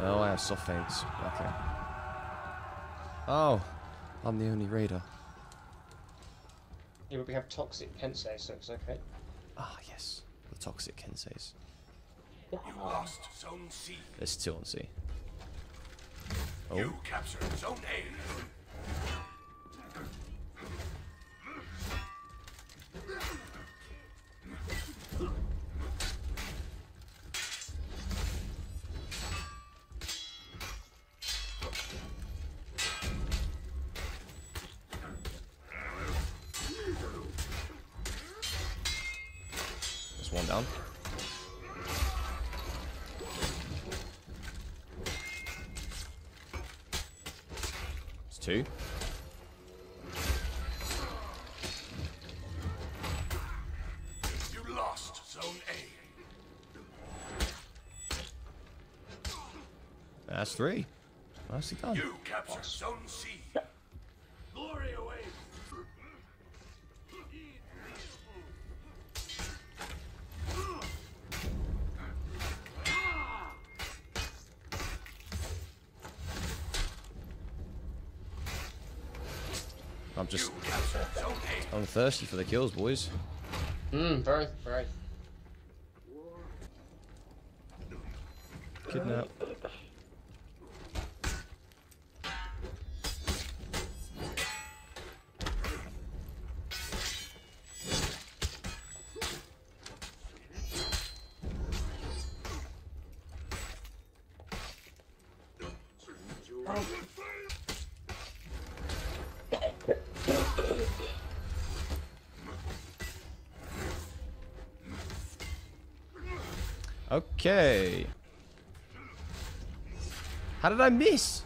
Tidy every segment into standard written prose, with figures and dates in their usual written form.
Oh, I have soft feints. Okay. Oh, I'm the only raider. Yeah, but we have toxic Kensei, so it's okay. Ah, yes. The toxic Kenseis. You lost Zone C. It's still on C. Oh. You captured Zone A. One down. It's two. You lost Zone A. That's three. Nicely done. You captured Zone C. Glory away. I'm just... I'm thirsty for the kills, boys. Very, very. Kidnap. Okay. How did I miss?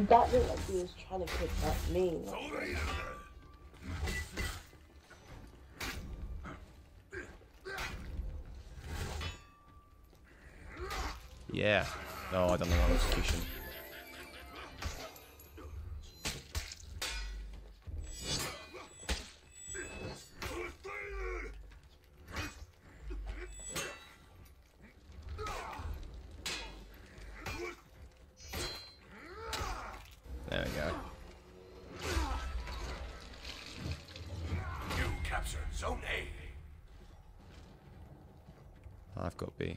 That looked like he was trying to pick up me. Yeah. Oh, I don't know my execution. There we go. You captured Zone A. I've got B.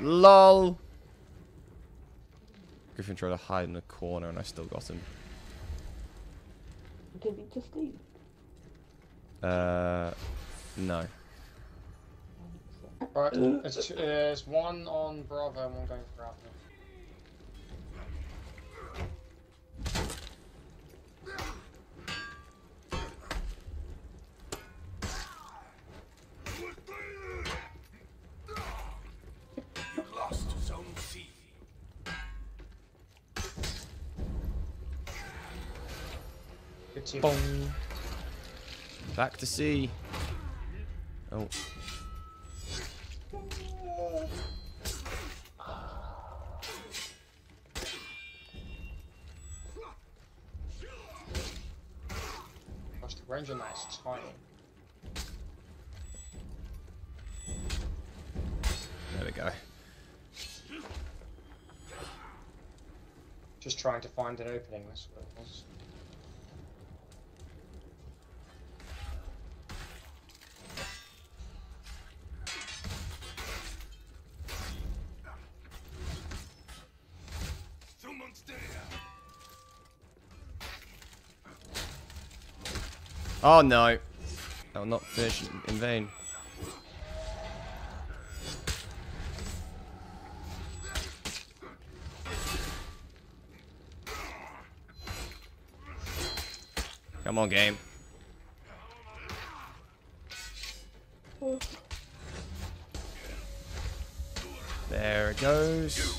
LOL. Griffin tried to hide in the corner and I still got him. Did he just leave? No. Right, it's one on Bravo and one going for Alpha. You lost Zone C. Good team. Boom. Back to C. Oh. Gosh, the Ranger nice timing. There we go. Just trying to find an opening, that's what it was. Oh no, I'll not finish in vain. Come on, game. There it goes.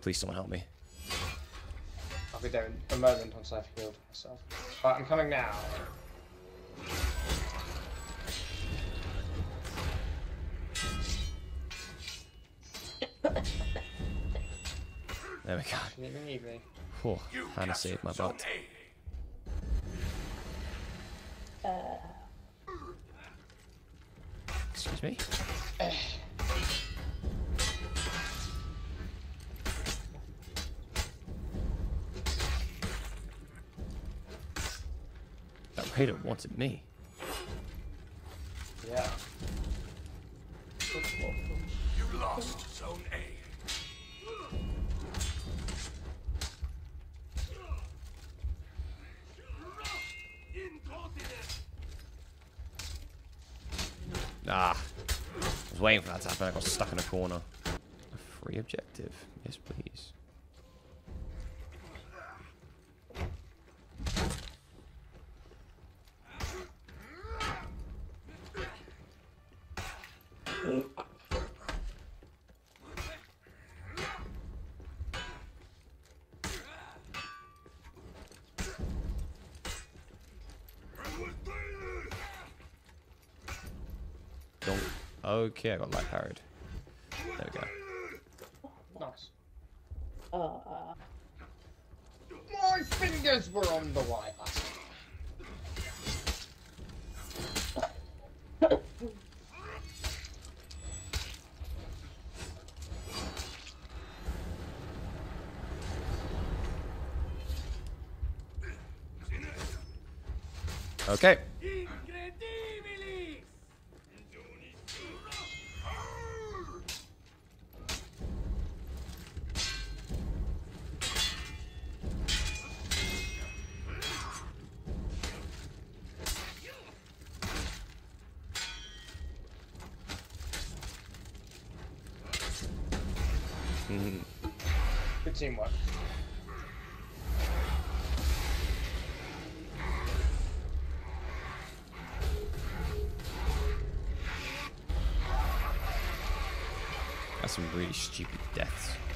Please, someone help me. I'll be there in a moment once I've healed myself. Right, I'm coming now. There we go. Can you believe me? Oh, trying to save my butt. Excuse me. That raider wanted me. Yeah. You lost zone A. Ah, I was waiting for that to happen. I got stuck in a corner. A free objective. Yes, please. Okay, I got light parried. There we go. Nice. My fingers were on the wire. Okay. Good teamwork. That's some really stupid deaths.